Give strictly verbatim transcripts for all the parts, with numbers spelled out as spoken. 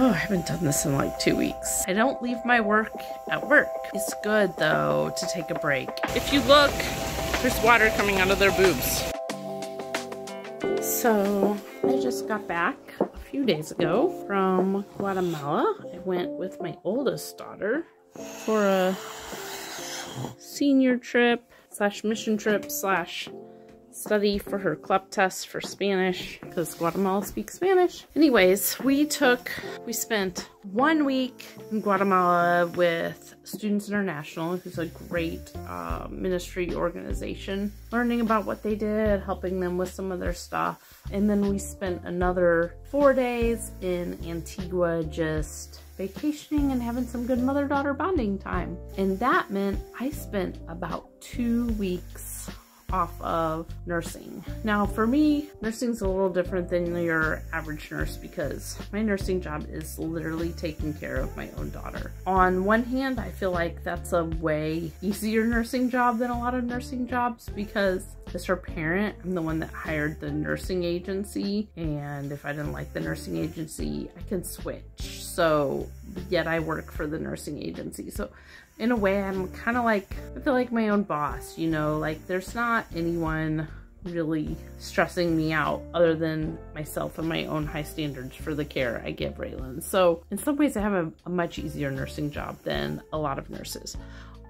Oh, I haven't done this in like two weeks. I don't leave my work at work. It's good though to take a break. If you look, there's water coming out of their boobs. So I just got back a few days ago from Guatemala. I went with my oldest daughter for a senior trip slash mission trip slash study for her C L E P test for Spanish, because Guatemala speaks Spanish. Anyways, we took, we spent one week in Guatemala with Students International, who's a great uh, ministry organization, learning about what they did, helping them with some of their stuff. And then we spent another four days in Antigua just vacationing and having some good mother-daughter bonding time. And that meant I spent about two weeks off of nursing. Now for me, nursing's a little different than your average nurse because my nursing job is literally taking care of my own daughter. On one hand, I feel like that's a way easier nursing job than a lot of nursing jobs because as her parent, I'm the one that hired the nursing agency, and if I didn't like the nursing agency, I can switch. So yet I work for the nursing agency. So in a way, I'm kind of like, I feel like my own boss, you know, like there's not anyone really stressing me out other than myself and my own high standards for the care I give Raelynn. So in some ways I have a, a much easier nursing job than a lot of nurses.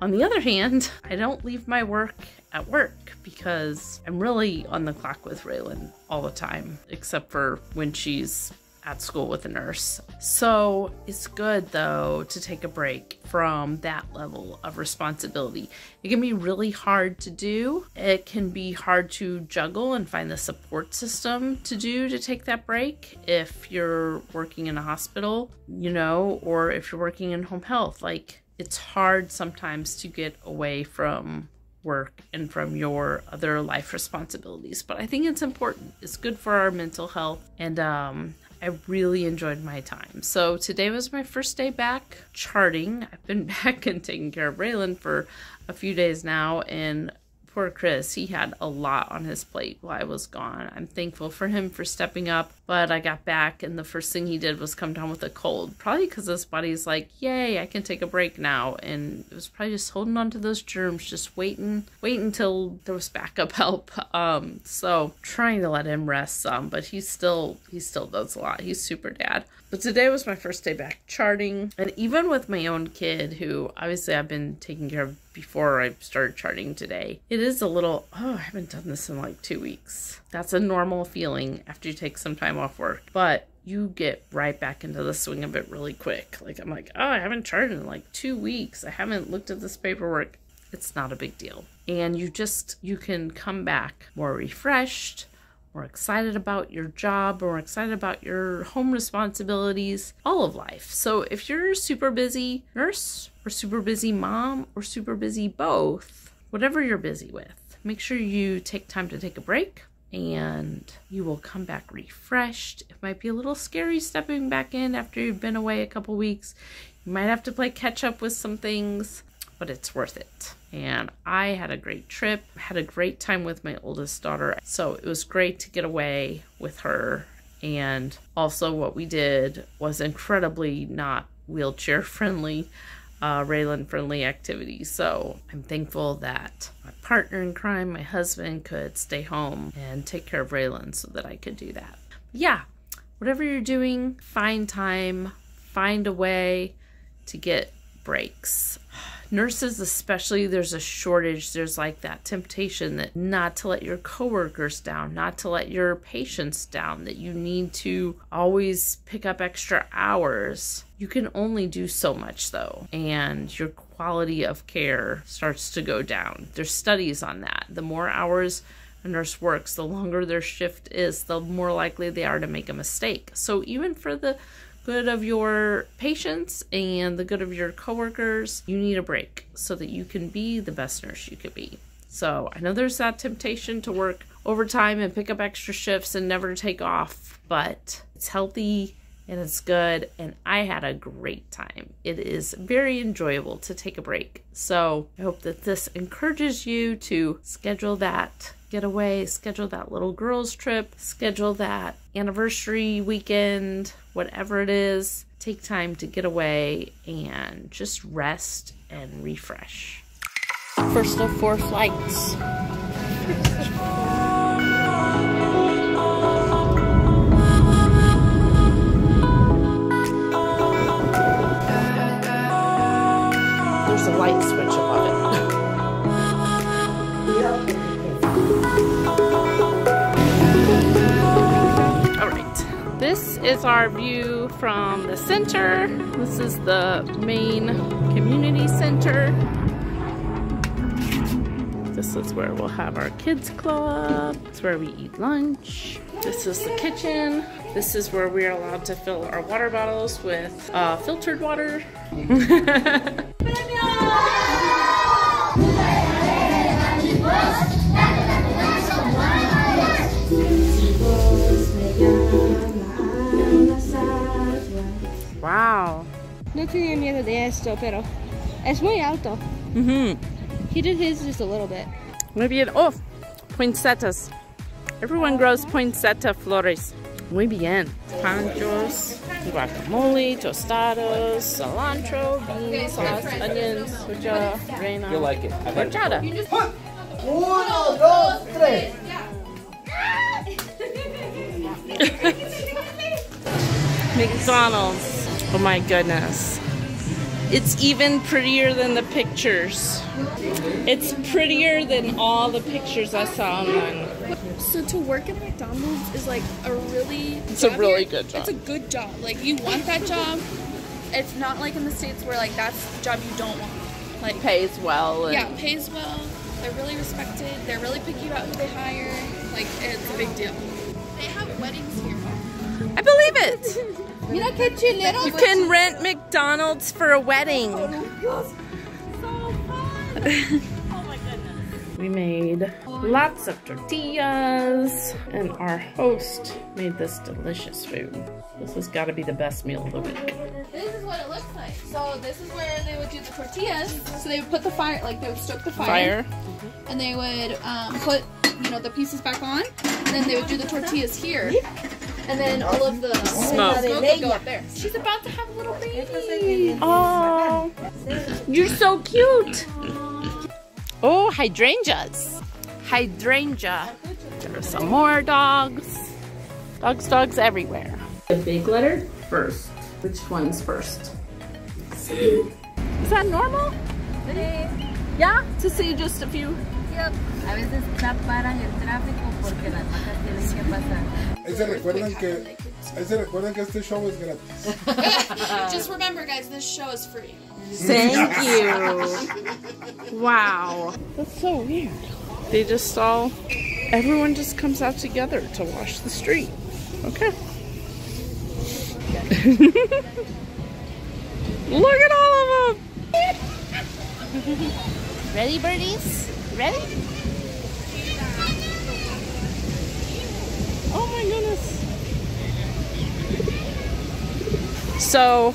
On the other hand, I don't leave my work at work because I'm really on the clock with Raelynn all the time, except for when she's at school with a nurse. So it's good though to take a break from that level of responsibility. It can be really hard to do. It can be hard to juggle and find the support system to do to take that break if you're working in a hospital, you know, or if you're working in home health. Like, it's hard sometimes to get away from work and from your other life responsibilities, but I think it's important. It's good for our mental health, and um, I really enjoyed my time. So today was my first day back charting. I've been back and taking care of Raelynn for a few days now, and poor Chris, he had a lot on his plate while I was gone. I'm thankful for him for stepping up, but I got back and the first thing he did was come down with a cold, probably because his body's like, yay, I can take a break now. And it was probably just holding on to those germs, just waiting, waiting until there was backup help. Um, so trying to let him rest some, but he still, he still does a lot. He's super dad. But today was my first day back charting. And even with my own kid, who obviously I've been taking care of before I started charting today, it is a little, oh, I haven't done this in like two weeks. That's a normal feeling after you take some time off work. But you get right back into the swing of it really quick. Like, I'm like, oh, I haven't charted in like two weeks. I haven't looked at this paperwork. It's not a big deal. And you just, you can come back more refreshed, more excited about your job, or excited about your home responsibilities, all of life. So if you're a super busy nurse or super busy mom or super busy both, whatever you're busy with, make sure you take time to take a break and you will come back refreshed. It might be a little scary stepping back in after you've been away a couple weeks. You might have to play catch up with some things, but it's worth it. And I had a great trip, had a great time with my oldest daughter. So it was great to get away with her. And also what we did was incredibly not wheelchair friendly, uh, Raelynn friendly activity. So I'm thankful that my partner in crime, my husband, could stay home and take care of Raelynn so that I could do that. But yeah, whatever you're doing, find time, find a way to get breaks. Nurses especially, there's a shortage. There's like that temptation that not to let your coworkers down, not to let your patients down, that you need to always pick up extra hours. You can only do so much though, and your quality of care starts to go down. There's studies on that. The more hours a nurse works, the longer their shift is, the more likely they are to make a mistake. So even for the good of your patients and the good of your coworkers, you need a break so that you can be the best nurse you could be. So I know there's that temptation to work overtime and pick up extra shifts and never take off, but it's healthy and it's good, and I had a great time. It is very enjoyable to take a break. So I hope that this encourages you to schedule that getaway, schedule that little girls trip, schedule that anniversary weekend, whatever it is. Take time to get away and just rest and refresh. First of four flights. There's a light switch above it. All right, this is our view from the center. This is the main community center. This is where we'll have our kids club. It's where we eat lunch. This is the kitchen. This is where we're allowed to fill our water bottles with uh, filtered water. Wow. No tenía miedo de esto, pero es muy alto. Mm-hmm. He did his just a little bit. Muy bien. Oh, poinsettias. Everyone grows poinsettia flores. Muy bien. Panchos, guacamole, tostados, cilantro, beans, sauce, onions, hucha, reina. You'll like it. I've had horchata. It before. Uno, dos, tres. McDonald's. Oh my goodness. It's even prettier than the pictures. It's prettier than all the pictures I saw online. So to work at McDonald's is like a really It's job a really here. good job. It's a good job. Like you want that job. It's not like in the States where like that's a job you don't want. Like pays well. And yeah, pays well. They're really respected. They're really picky about who they hire. Like it's a big deal. They have weddings here. I believe it. You can rent McDonald's for a wedding. Oh my goodness. Oh my goodness. We made lots of tortillas, and our host made this delicious food. This has got to be the best meal of the week. This is what it looks like. So this is where they would do the tortillas. So they would put the fire, like they would stoke the fire, fire. Mm-hmm. And they would um, put, you know, the pieces back on, and then they would do the tortillas here. And then all of the smoke would go up there. She's about to have a little baby. Oh, you're so cute. Oh, hydrangeas. Hydrangea. There are some more dogs. Dogs, dogs everywhere. The big letter first. Which one's first? C. Is that normal? C. Yeah? To see just a few? Yep. A veces tapan el tráfico porque las vacas tienen que pasar. Just remember, guys, this show is free. Thank you. Wow. That's so weird. They just all, everyone just comes out together to wash the street. Okay. Look at all of them. Ready, birdies? Ready? Oh my goodness. So,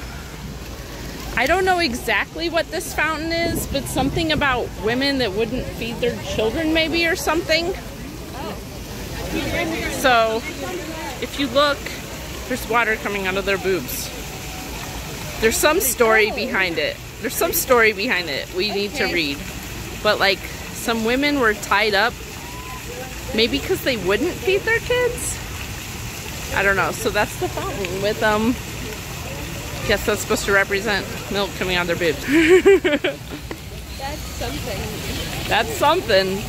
I don't know exactly what this fountain is, but something about women that wouldn't feed their children maybe or something. So, if you look, there's water coming out of their boobs. There's some story behind it. There's some story behind it we need to read. But like, some women were tied up. Maybe because they wouldn't feed their kids? I don't know. So that's the fountain with um guess that's supposed to represent milk coming out of their boobs. That's something. That's something.